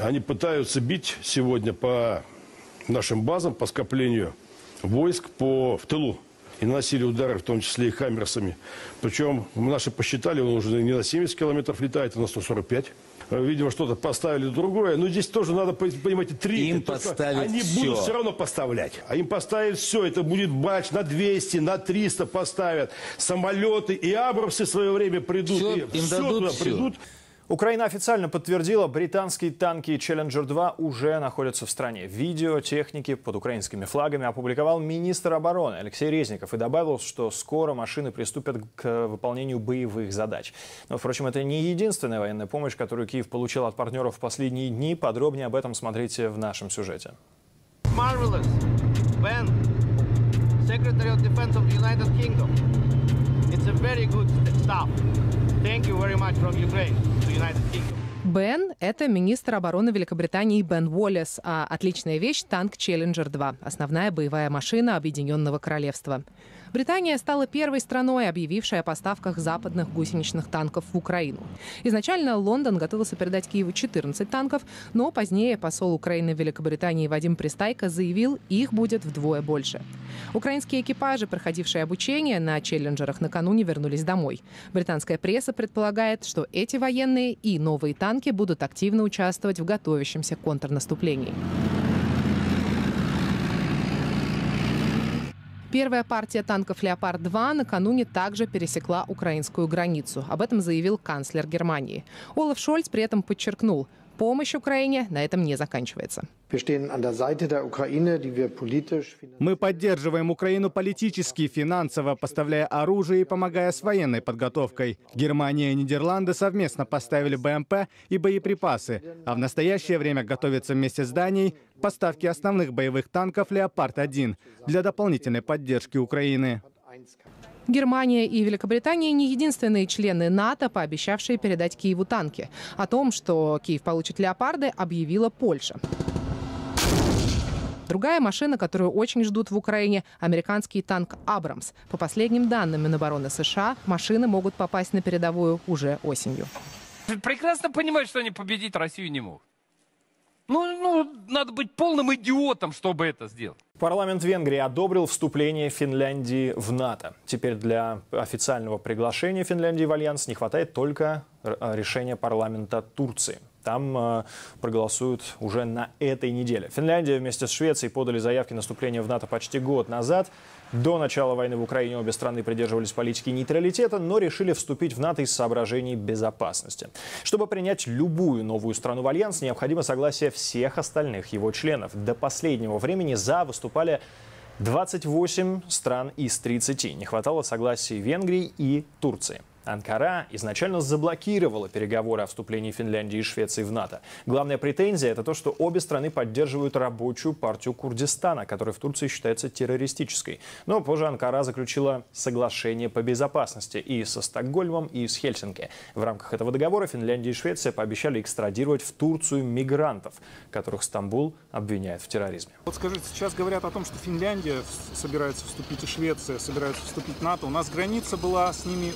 Они пытаются бить сегодня по нашим базам, по скоплению войск в тылу. И наносили удары, в том числе и хаммерсами. Причем наши посчитали, он уже не на 70 километров летает, а на 145. Видимо, что-то поставили другое. Но здесь тоже надо понимать, они будут все равно поставлять. А им поставят все. Это будет бач на 200, на 300 поставят. Самолеты и абрамсы в свое время придут. Придут. Украина официально подтвердила, британские танки «Челленджер-2» уже находятся в стране. Видео техники под украинскими флагами опубликовал министр обороны Алексей Резников и добавил, что скоро машины приступят к выполнению боевых задач. Но, впрочем, это не единственная военная помощь, которую Киев получил от партнеров в последние дни. Подробнее об этом смотрите в нашем сюжете. Бен – это министр обороны Великобритании Бен Уоллес, а отличная вещь – танк «Челленджер-2», основная боевая машина Объединенного Королевства. Британия стала первой страной, объявившей о поставках западных гусеничных танков в Украину. Изначально Лондон готовился передать Киеву 14 танков, но позднее посол Украины в Великобритании Вадим Пристайко заявил, их будет вдвое больше. Украинские экипажи, проходившие обучение на «Челленджерах», накануне вернулись домой. Британская пресса предполагает, что эти военные и новые танки будут активно участвовать в готовящемся контрнаступлении. Первая партия танков «Леопард-2» накануне также пересекла украинскую границу. Об этом заявил канцлер Германии. Олаф Шольц при этом подчеркнул, помощь Украине на этом не заканчивается. Мы поддерживаем Украину политически, финансово, поставляя оружие и помогая с военной подготовкой. Германия и Нидерланды совместно поставили БМП и боеприпасы, а в настоящее время готовятся вместе с Данией к поставке основных боевых танков «Леопард-1» для дополнительной поддержки Украины. Германия и Великобритания не единственные члены НАТО, пообещавшие передать Киеву танки. О том, что Киев получит «Леопарды», объявила Польша. Другая машина, которую очень ждут в Украине – американский танк «Абрамс». По последним данным Минобороны США, машины могут попасть на передовую уже осенью. Прекрасно понимают, что они победить Россию не могут. Надо быть полным идиотом, чтобы это сделать. Парламент Венгрии одобрил вступление Финляндии в НАТО. Теперь для официального приглашения Финляндии в альянс не хватает только решения парламента Турции. Там проголосуют уже на этой неделе. Финляндия вместе с Швецией подали заявки на вступление в НАТО почти год назад. До начала войны в Украине обе страны придерживались политики нейтралитета, но решили вступить в НАТО из соображений безопасности. Чтобы принять любую новую страну в альянс, необходимо согласие всех остальных его членов. До последнего времени «за» выступали 28 стран из 30. Не хватало согласия Венгрии и Турции. Анкара изначально заблокировала переговоры о вступлении Финляндии и Швеции в НАТО. Главная претензия – это то, что обе страны поддерживают рабочую партию Курдистана, которая в Турции считается террористической. Но позже Анкара заключила соглашение по безопасности и со Стокгольмом, и с Хельсинки. В рамках этого договора Финляндия и Швеция пообещали экстрадировать в Турцию мигрантов, которых Стамбул обвиняет в терроризме. Вот скажите, сейчас говорят о том, что Финляндия собирается вступить и Швеция собирается вступить в НАТО. У нас граница была с ними...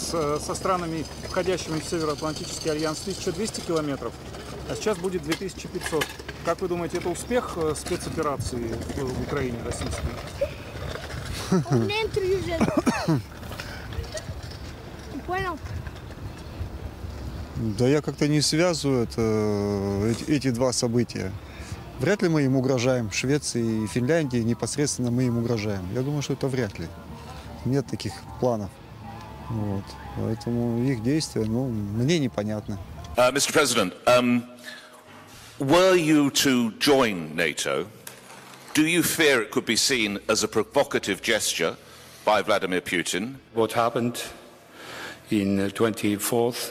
со странами, входящими в Североатлантический альянс, 1200 километров, а сейчас будет 2500. Как вы думаете, это успех спецоперации в Украине российской? Понял? Да я как-то не связываю эти два события. Вряд ли мы им угрожаем. Швеции и Финляндии непосредственно мы им угрожаем. Я думаю, что это вряд ли. Нет таких планов. Вот. Поэтому их действия, мне непонятно. Mr. President, were you to join NATO, do you fear it could be seen as a provocative gesture by Vladimir Putin? What happened in 24th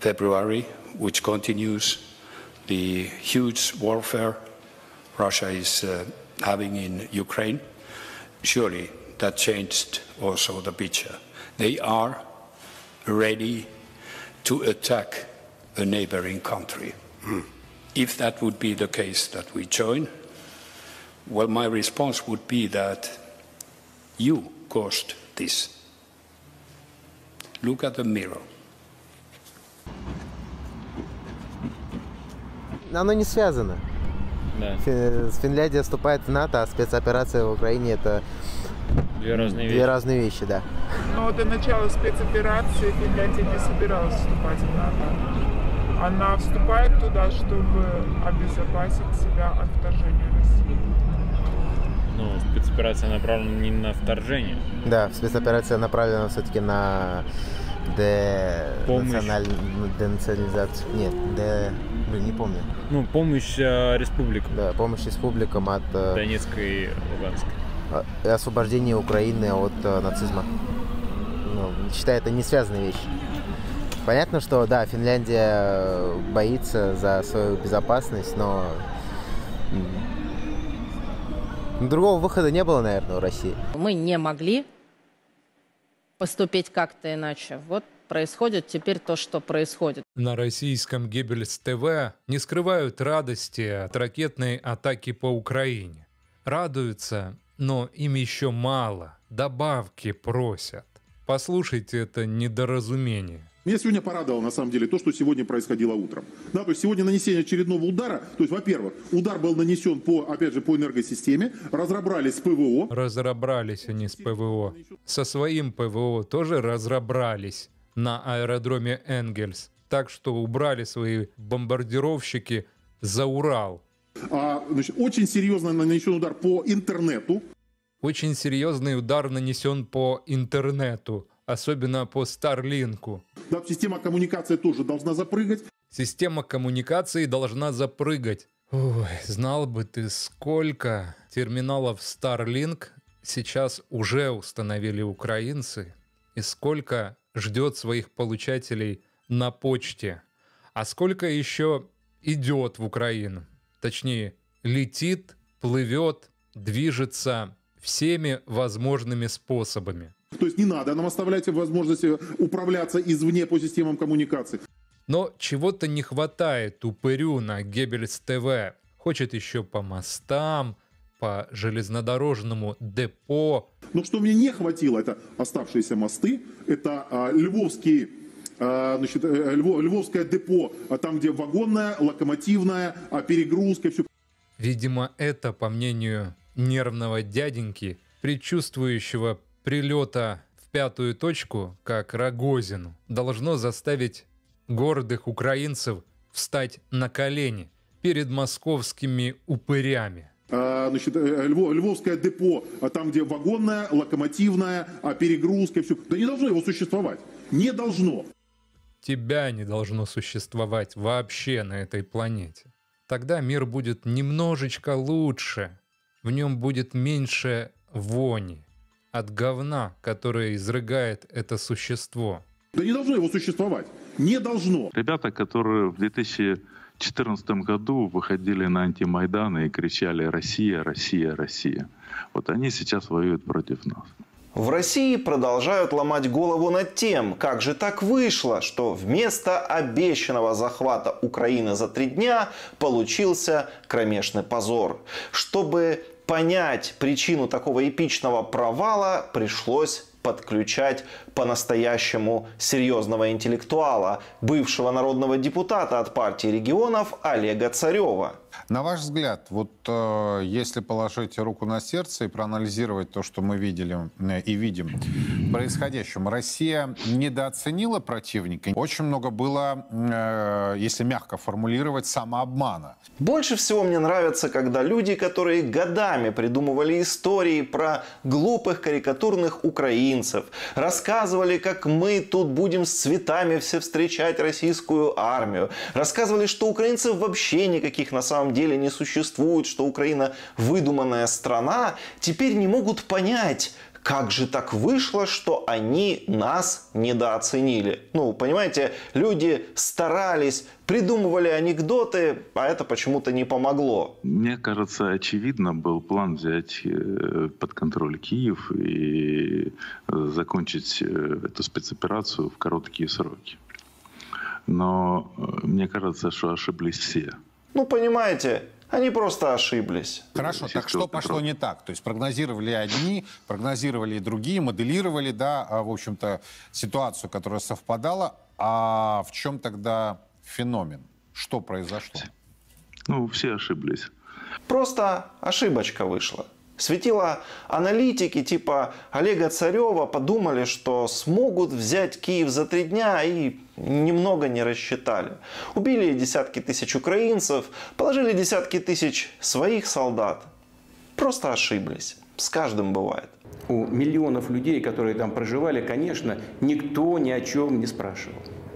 February, which continues the huge warfare Russia is having in Ukraine, surely that changed also the picture. They are ready to attack a neighboring country. If that would be the case that we join, well, my response would be that you caused this. Look at the mirror. оно не связано. Да. Финляндия вступает в НАТО, а спецоперация в Украине — это две разные вещи, да. Но до начала спецоперации Финляндия не собиралась вступать в НАТО. Она вступает туда, чтобы обезопасить себя от вторжения России. Ну, спецоперация направлена не на вторжение. Да, спецоперация направлена все-таки на денационализацию. Нет, не помню. Ну, помощь республикам. Да, помощь республикам от Донецкой и Луганской. Освобождение Украины от нацизма. Ну, считаю, это не связанные вещи. Понятно, что, да, Финляндия боится за свою безопасность, но другого выхода не было, наверное, у России. Мы не могли поступить как-то иначе. Вот происходит теперь то, что происходит. На российском Геббельс ТВ не скрывают радости от ракетной атаки по Украине. Радуются, но им еще мало. Добавки просят. Послушайте это недоразумение. Меня сегодня порадовало, на самом деле, то, что сегодня происходило утром. Да, то есть сегодня нанесение очередного удара. То есть, во-первых, удар был нанесен по, опять же, по энергосистеме. Разобрались с ПВО. Разобрались они с ПВО. Со своим ПВО тоже разобрались на аэродроме Энгельс. Так что убрали свои бомбардировщики за Урал. Значит, очень серьезно нанесен удар по интернету. Очень серьезный удар нанесен по интернету. Особенно по Starlink. Да, система коммуникации тоже должна запрыгать. Система коммуникации должна запрыгать. Ой, знал бы ты, сколько терминалов Starlink сейчас уже установили украинцы. И сколько ждет своих получателей на почте. А сколько еще идет в Украину. Точнее, летит, плывет, движется всеми возможными способами. То есть не надо нам оставлять возможность управляться извне по системам коммуникации. Но чего-то не хватает упырю на Геббельс ТВ. Хочет еще по мостам, по железнодорожному депо. Но что мне не хватило, это оставшиеся мосты, это львовское депо, там где вагонная, локомотивная, перегрузка. Все. Видимо, это, по мнению нервного дяденьки, предчувствующего прилета в пятую точку, как Рогозину, должно заставить гордых украинцев встать на колени перед московскими упырями. Львовское депо, там где вагонная, локомотивная, перегрузка, все. Да не должно его существовать. Не должно. Тебя не должно существовать вообще на этой планете. Тогда мир будет немножечко лучше. В нем будет меньше вони от говна, которое изрыгает это существо. Да не должно его существовать. Не должно. Ребята, которые в 2014 году выходили на антимайданы и кричали «Россия, Россия, Россия». Вот они сейчас воюют против нас. В России продолжают ломать голову над тем, как же так вышло, что вместо обещанного захвата Украины за 3 дня получился кромешный позор. Чтобы понять причину такого эпичного провала, пришлось подключать по-настоящему серьезного интеллектуала, бывшего народного депутата от партии регионов Олега Царева. На ваш взгляд, вот если положить руку на сердце и проанализировать то, что мы видели и видим в происходящем, Россия недооценила противника. Очень много было, если мягко формулировать, самообмана. Больше всего мне нравится, когда люди, которые годами придумывали истории про глупых карикатурных украинцев, рассказывали, как мы тут будем с цветами все встречать российскую армию, рассказывали, что украинцев вообще никаких на самом деле не существует, что Украина выдуманная страна, теперь не могут понять, как же так вышло, что они нас недооценили. Ну, понимаете, люди старались, придумывали анекдоты, а это почему-то не помогло. Мне кажется, очевидно был план взять под контроль Киев и закончить эту спецоперацию в короткие сроки. Но мне кажется, что ошиблись все. Ну, понимаете, они просто ошиблись. Хорошо, так что пошло не так? То есть прогнозировали одни, прогнозировали и другие, моделировали, да, в общем-то, ситуацию, которая совпадала. А в чем тогда феномен? Что произошло? Ну, все ошиблись. Просто ошибочка вышла. Светило аналитики типа Олега Царева подумали, что смогут взять Киев за 3 дня и немного не рассчитали. Убили десятки тысяч украинцев, положили десятки тысяч своих солдат. Просто ошиблись. С каждым бывает. У миллионов людей, которые там проживали, конечно, никто ни о чем не спрашивал.